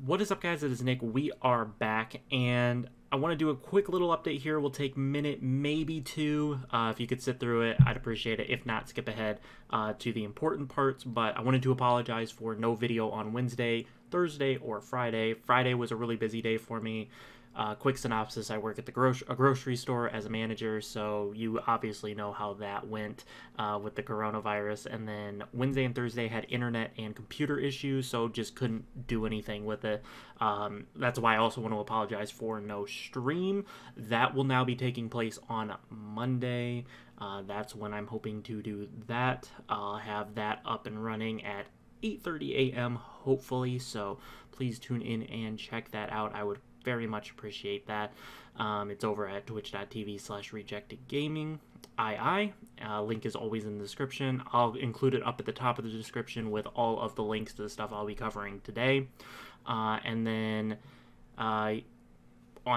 What is up, guys? It is Nick. We are back, and I want to do a quick little update here. We'll take a minute, maybe two. If you could sit through it, I'd appreciate it. If not, skip ahead to the important parts. But I wanted to apologize for no video on Wednesday, Thursday, or Friday. Friday was a really busy day for me. Quick synopsis, I work at a grocery store as a manager, so you obviously know how that went with the coronavirus. And then Wednesday and Thursday had internet and computer issues, so just couldn't do anything with it. That's why I also want to apologize for no stream. That will now be taking place on Monday. That's when I'm hoping to do that. I'll have that up and running at 8:30 a.m. hopefully, so please tune in and check that out. I would very much appreciate that. It's over at twitch.tv/rejectedgaming. Link is always in the description. I'll include it up at the top of the description with all of the links to the stuff I'll be covering today. And then on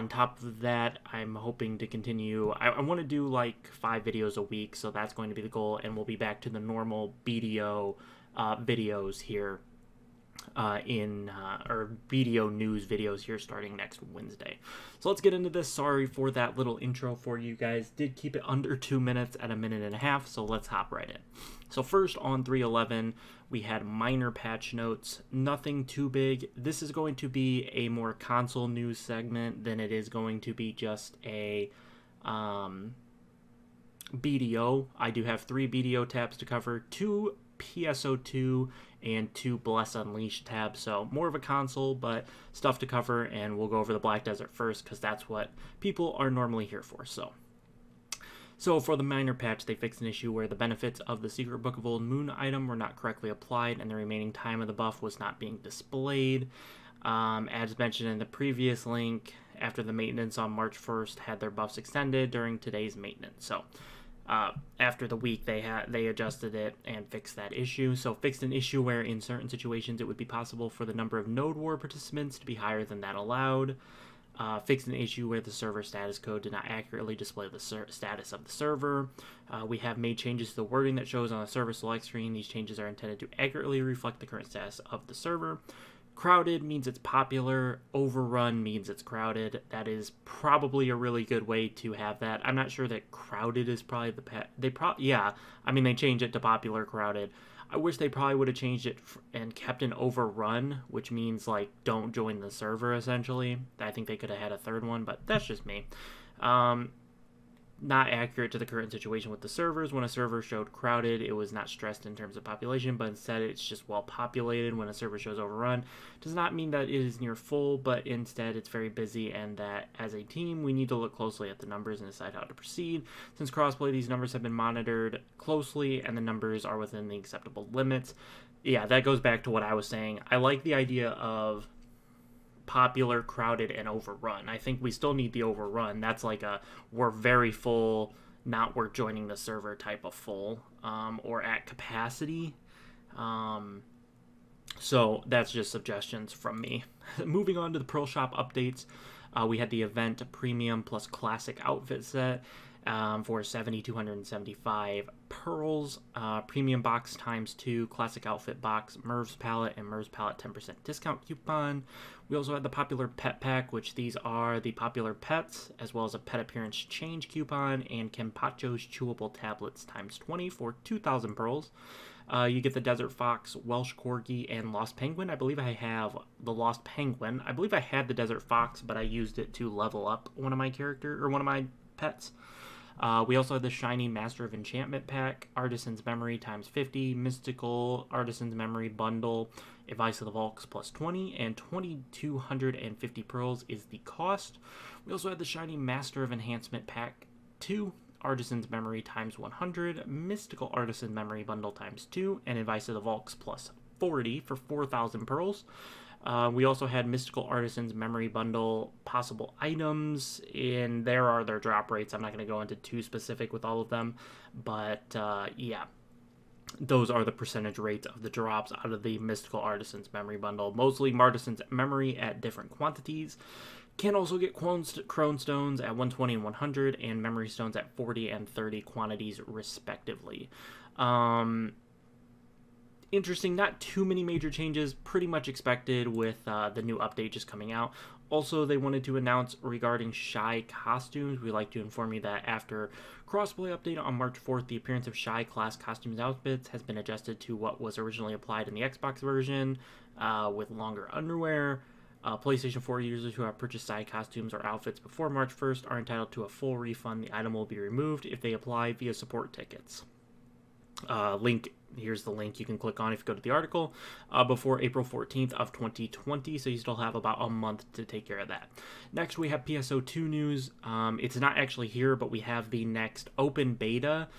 top of that, I'm hoping to continue. I want to do like 5 videos a week, so that's going to be the goal, and we'll be back to the normal BDO videos here. Or video news videos here starting next Wednesday. So let's get into this. Sorry for that little intro for you guys. Did keep it under 2 minutes at 1.5 minutes, so let's hop right in. So first on 3.11, we had minor patch notes, nothing too big. This is going to be a more console news segment than it is going to be just a BDO. I do have 3 BDO tabs to cover, 2 PSO2 and 2 Bless Unleashed tabs, so more of a console, but stuff to cover. And we'll go over the Black Desert first, because that's what people are normally here for. So for the minor patch, they fixed an issue where the benefits of the Secret Book of Old Moon item were not correctly applied, and the remaining time of the buff was not being displayed. As mentioned in the previous link, after the maintenance on March 1st had their buffs extended during today's maintenance. So after the week, they adjusted it and fixed that issue. So fixed an issue where in certain situations it would be possible for the number of node war participants to be higher than that allowed. Fixed an issue where the server status code did not accurately display the status of the server. We have made changes to the wording that shows on the server select screen. These changes are intended to accurately reflect the current status of the server. Crowded means it's popular. Overrun means it's crowded. That is probably a really good way to have that. I'm not sure that crowded is probably the yeah, I mean, they changed it to popular crowded. I wish they probably would have changed it and kept an overrun, which means like don't join the server essentially. I think they could have had a third one, but that's just me. Not accurate to the current situation with the servers. When a server showed crowded, it was not stressed in terms of population, but instead it's just well populated. When a server shows overrun, does not mean that it is near full, but instead it's very busy, and that as a team we need to look closely at the numbers and decide how to proceed. Since crossplay, these numbers have been monitored closely and the numbers are within the acceptable limits. Yeah, that goes back to what I was saying. I like the idea of popular, crowded, and overrun. I think we still need the overrun. That's like a we're very full, not we're joining the server type of full, or at capacity. So that's just suggestions from me. Moving on to the Pearl Shop updates. We had the event premium plus classic outfit set for 7,275 pearls. Premium box ×2, classic outfit box, Merv's palette, and Merv's palette 10% discount coupon. We also had the popular pet pack, which these are the popular pets, as well as a pet appearance change coupon, and Kenpacho's chewable tablets ×20 for 2,000 pearls. You get the Desert Fox, Welsh Corgi, and Lost Penguin. I believe I have the Lost Penguin. I believe I had the Desert Fox, but I used it to level up one of my pets. We also had the Shiny Master of Enchantment pack, Artisan's Memory ×50, Mystical Artisan's Memory bundle, Advice of the Volks +20, and 2,250 pearls is the cost. We also had the Shiny Master of Enhancement pack 2, Artisan's Memory ×100, Mystical Artisan's Memory bundle ×2, and Advice of the Volks +40 for 4,000 pearls. We also had Mystical Artisan's Memory bundle possible items, and there are their drop rates. I'm not going to go into too specific with all of them, but yeah, those are the percentage rates of the drops out of the Mystical Artisan's Memory bundle. Mostly Martisan's Memory at different quantities. Can also get Crone Stones at 120 and 100, and Memory Stones at 40 and 30 quantities respectively. interesting. Not too many major changes, pretty much expected with the new update just coming out. Also, they wanted to announce regarding Shy costumes. We like to inform you that after crossplay update on March 4th, the appearance of Shy class costumes outfits has been adjusted to what was originally applied in the Xbox version with longer underwear. PlayStation 4 users who have purchased Shy costumes or outfits before March 1st are entitled to a full refund. The item will be removed if they apply via support tickets. Link, here's the link you can click on if you go to the article, before April 14th of 2020, so you still have about a month to take care of that. Next, we have PSO2 news. It's not actually here, but we have the next open beta.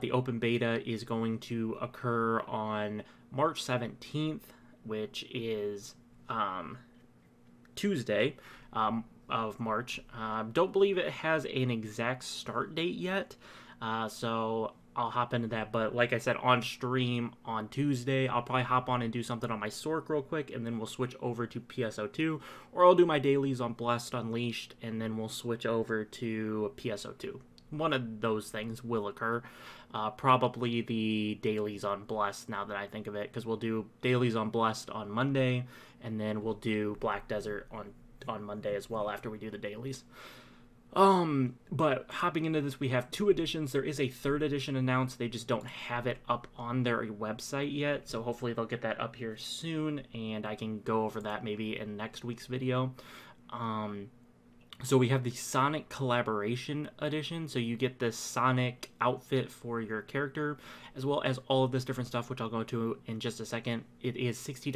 The open beta is going to occur on March 17th, which is Tuesday of March. Don't believe it has an exact start date yet, so I'll hop into that, but like I said, on stream on Tuesday, I'll probably hop on and do something on my Sorc real quick, and then we'll switch over to PSO2, or I'll do my dailies on Bless Unleashed, and then we'll switch over to PSO2. One of those things will occur, probably the dailies on Bless, now that I think of it, because we'll do dailies on Bless on Monday, and then we'll do Black Desert on Monday as well after we do the dailies. But hopping into this, we have two editions. There is a third edition announced. They just don't have it up on their website yet, so hopefully they'll get that up here soon, and I can go over that maybe in next week's video. So we have the Sonic Collaboration Edition, so you get the Sonic outfit for your character, as well as all of this different stuff, which I'll go into in just a second. It is $60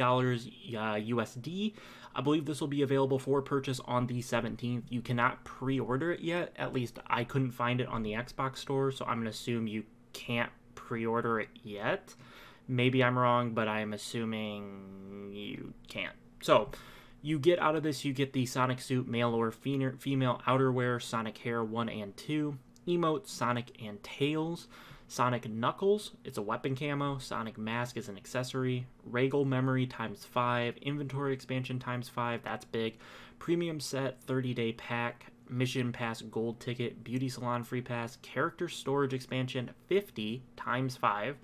USD. I believe this will be available for purchase on the 17th. You cannot pre-order it yet. At least I couldn't find it on the Xbox store, so I'm going to assume you can't pre-order it yet. Maybe I'm wrong, but I'm assuming you can't. So you get out of this, you get the Sonic suit, male or female outerwear, Sonic hair 1 and 2, emotes, Sonic and Tails, Sonic Knuckles, it's a weapon camo, Sonic mask is an accessory, Regal memory ×5, inventory expansion ×5, that's big, premium set, 30-day pack, mission pass gold ticket, beauty salon free pass, character storage expansion, 50 ×5,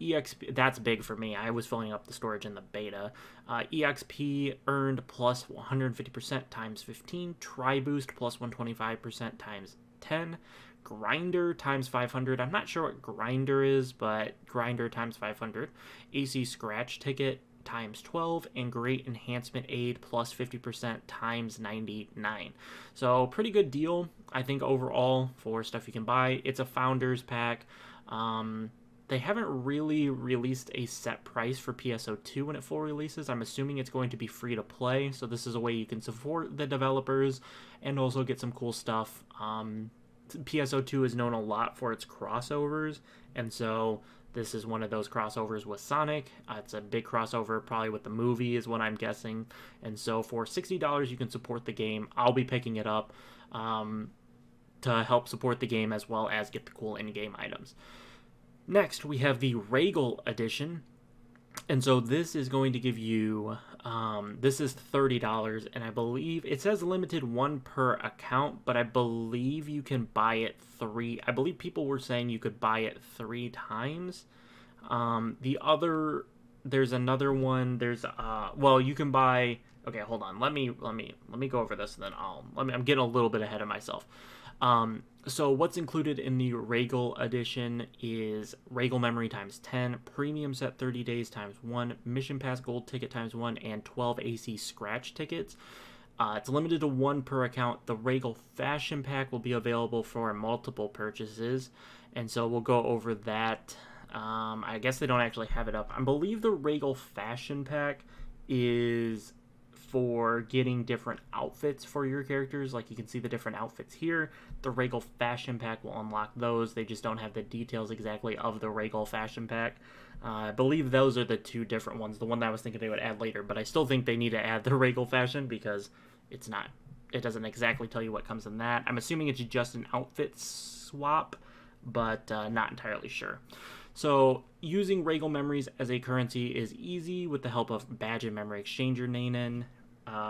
EXP, that's big for me. I was filling up the storage in the beta. EXP earned plus 150% ×15. Tri boost plus 125% ×10. Grinder ×500. I'm not sure what grinder is, but grinder ×500. AC scratch ticket ×12. And great enhancement aid plus 50% ×99. So pretty good deal, I think, overall for stuff you can buy. It's a founders pack. They haven't really released a set price for PSO2 when it full releases. I'm assuming it's going to be free to play, so this is a way you can support the developers and also get some cool stuff. PSO2 is known a lot for its crossovers, and so this is one of those crossovers with Sonic. It's a big crossover, probably with the movie is what I'm guessing. And so for $60, you can support the game. I'll be picking it up to help support the game as well as get the cool in-game items. Next, we have the Regal edition, and so this is going to give you, this is $30, and I believe, it says limited one per account, but I believe you can buy it three, I believe people were saying you could buy it 3 times. The other, there's another one, there's, well, you can buy, okay, hold on, let me go over this, and then I'm getting a little bit ahead of myself. So what's included in the Regal edition is Regal memory ×10, premium set 30 days ×1, mission pass gold ticket ×1, and 12 AC scratch tickets. It's limited to 1 per account. The Regal fashion pack will be available for multiple purchases, and so we'll go over that. I guess they don't actually have it up. I believe the Regal fashion pack is for getting different outfits for your characters. Like, you can see the different outfits here. The Regal fashion pack will unlock those. They just don't have the details exactly of the Regal fashion pack. I believe those are the 2 different ones. The one that I was thinking they would add later, but I still think they need to add the Regal fashion because it's not, it doesn't exactly tell you what comes in that. I'm assuming it's just an outfit swap, but not entirely sure. So using Regal memories as a currency is easy with the help of badge and memory exchanger Nainin,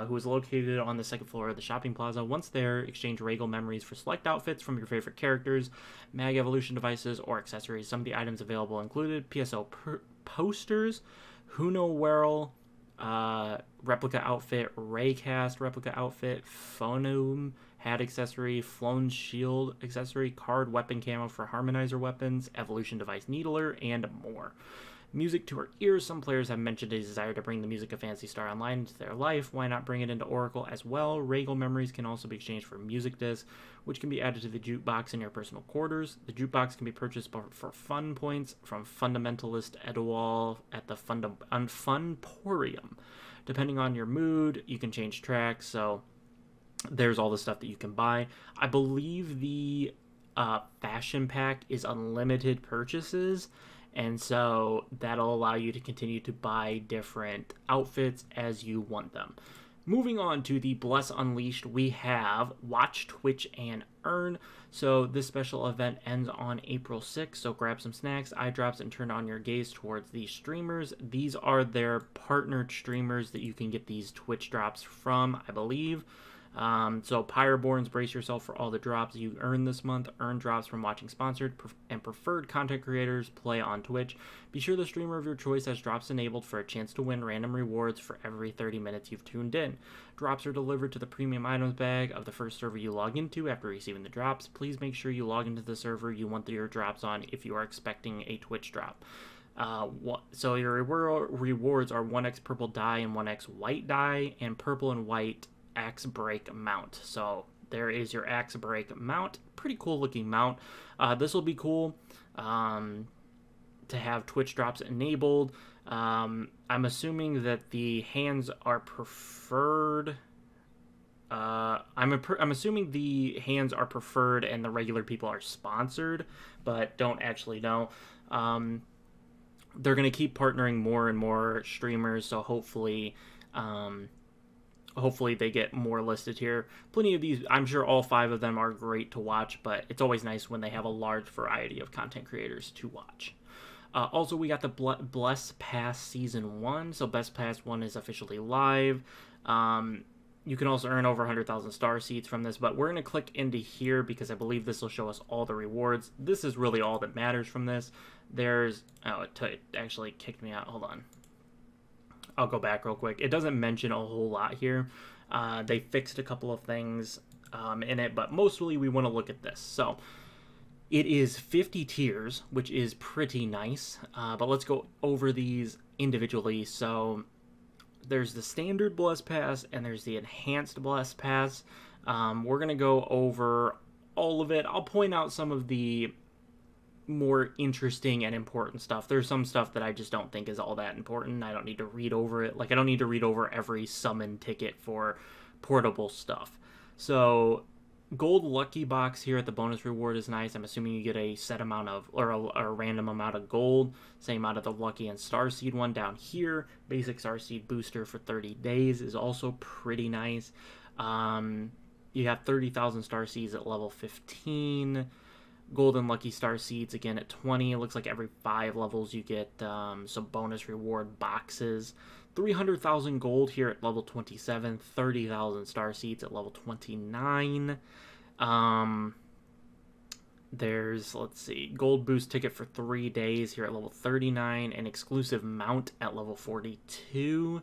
who is located on the 2nd floor of the shopping plaza. Once there, exchange Regal memories for select outfits from your favorite characters, mag evolution devices, or accessories. Some of the items available included PSO posters, Huno Werl replica outfit, Raycast replica outfit, Phonome hat accessory, Flown shield accessory, card weapon camo for harmonizer weapons, evolution device needler, and more. Music to our ears. Some players have mentioned a desire to bring the music of Phantasy Star Online into their life. Why not bring it into Oracle as well? Regal memories can also be exchanged for music discs, which can be added to the jukebox in your personal quarters. The jukebox can be purchased for fun points from Fundamentalist Edoal at the Funporium. Depending on your mood, you can change tracks, so there's all the stuff that you can buy. I believe the fashion pack is unlimited purchases, and so that'll allow you to continue to buy different outfits as you want them. Moving on to the Bless Unleashed, we have Watch, Twitch, and Earn. So this special event ends on April 6th, so grab some snacks, eye drops, and turn on your gaze towards these streamers. These are their partnered streamers that you can get these Twitch drops from, I believe. So Pyreborns, brace yourself for all the drops you earn this month. Earn drops from watching sponsored and preferred content creators play on Twitch. Be sure the streamer of your choice has drops enabled for a chance to win random rewards for every 30 minutes you've tuned in. Drops are delivered to the premium items bag of the first server you log into after receiving the drops. Please make sure you log into the server you want your drops on if you are expecting a Twitch drop. So your rewards are 1x purple dye and 1x white dye, and purple and white axe break mount. So there is your axe break mount. Pretty cool looking mount. This will be cool to have Twitch drops enabled. I'm assuming that the hands are preferred. I'm assuming the hands are preferred and the regular people are sponsored, but don't actually know. They're going to keep partnering more and more streamers, so hopefully hopefully they get more listed here. Plenty of these, I'm sure all 5 of them are great to watch, but it's always nice when they have a large variety of content creators to watch. Also, we got the Bless Pass Season 1. So Best Pass 1 is officially live. You can also earn over 100,000 star seeds from this, but we're going to click into here because I believe this will show us all the rewards. This is really all that matters from this. There's, oh, it actually kicked me out. Hold on. I'll go back real quick. It doesn't mention a whole lot here. They fixed a couple of things in it, but mostly we want to look at this. So it is 50 tiers, which is pretty nice, but let's go over these individually. So there's the standard Bless Pass and there's the enhanced Bless Pass. We're going to go over all of it. I'll point out some of the more interesting and important stuff. There's some stuff that I just don't think is all that important. I don't need to read over it. Like, I don't need to read over every summon ticket for portable stuff. So gold lucky box here at the bonus reward is nice. I'm assuming you get a set amount of, or a random amount of gold. Same out of the lucky and star seed one down here. Basic star seed booster for 30 days is also pretty nice. You have 30,000 star seeds at level 15. Golden lucky star seeds again at 20. It looks like every 5 levels you get some bonus reward boxes. 300,000 gold here at level 27. 30,000 star seeds at level 29. There's, let's see, gold boost ticket for 3 days here at level 39. An exclusive mount at level 42.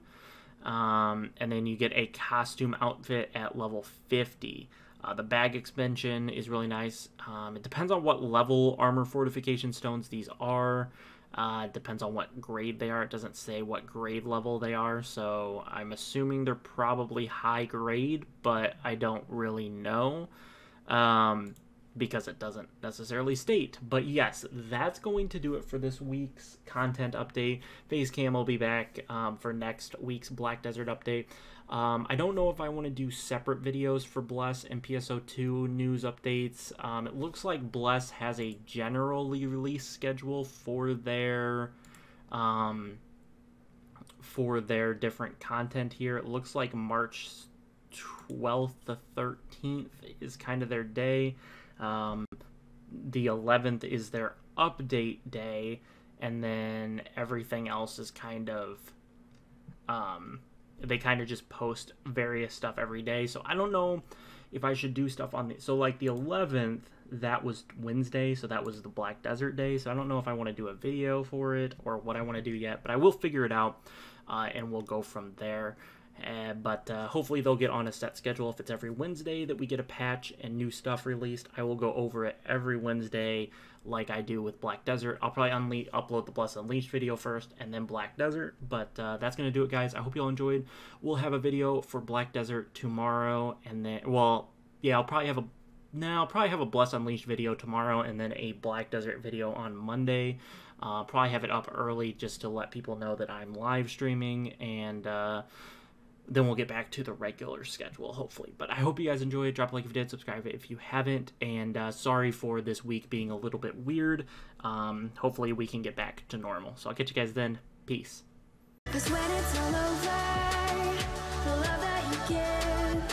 And then you get a costume outfit at level 50. The bag expansion is really nice. It depends on what level armor fortification stones these are. It depends on what grade they are. It doesn't say what grade level they are, so I'm assuming they're probably high grade, but I don't really know because it doesn't necessarily state. But yes, that's going to do it for this week's content update. FaceCam will be back for next week's Black Desert update. I don't know if I want to do separate videos for Bless and PSO2 news updates. It looks like Bless has a generally release schedule for their different content here. It looks like March 12th to 13th is kind of their day. The 11th is their update day, and then everything else is kind of they kind of just post various stuff every day. So I don't know if I should do stuff on the, so like the 11th, that was Wednesday, so that was the Black Desert day. So I don't know if I want to do a video for it or what I want to do yet, but I will figure it out, and we'll go from there. But hopefully they'll get on a set schedule. If it's every Wednesday that we get a patch and new stuff released, I will go over it every Wednesday like I do with Black Desert. I'll probably upload the Bless Unleashed video first and then Black Desert, but that's going to do it, guys. I hope you all enjoyed. We'll have a video for Black Desert tomorrow, and then, well, yeah, I'll probably have a Bless Unleashed video tomorrow and then a Black Desert video on Monday. Probably have it up early just to let people know that I'm live streaming, and then we'll get back to the regular schedule, hopefully. But I hope you guys enjoyed. Drop a like if you did, subscribe if you haven't, and sorry for this week being a little bit weird. Hopefully we can get back to normal. So I'll catch you guys then. Peace. 'Cause when it's all over, the love that you give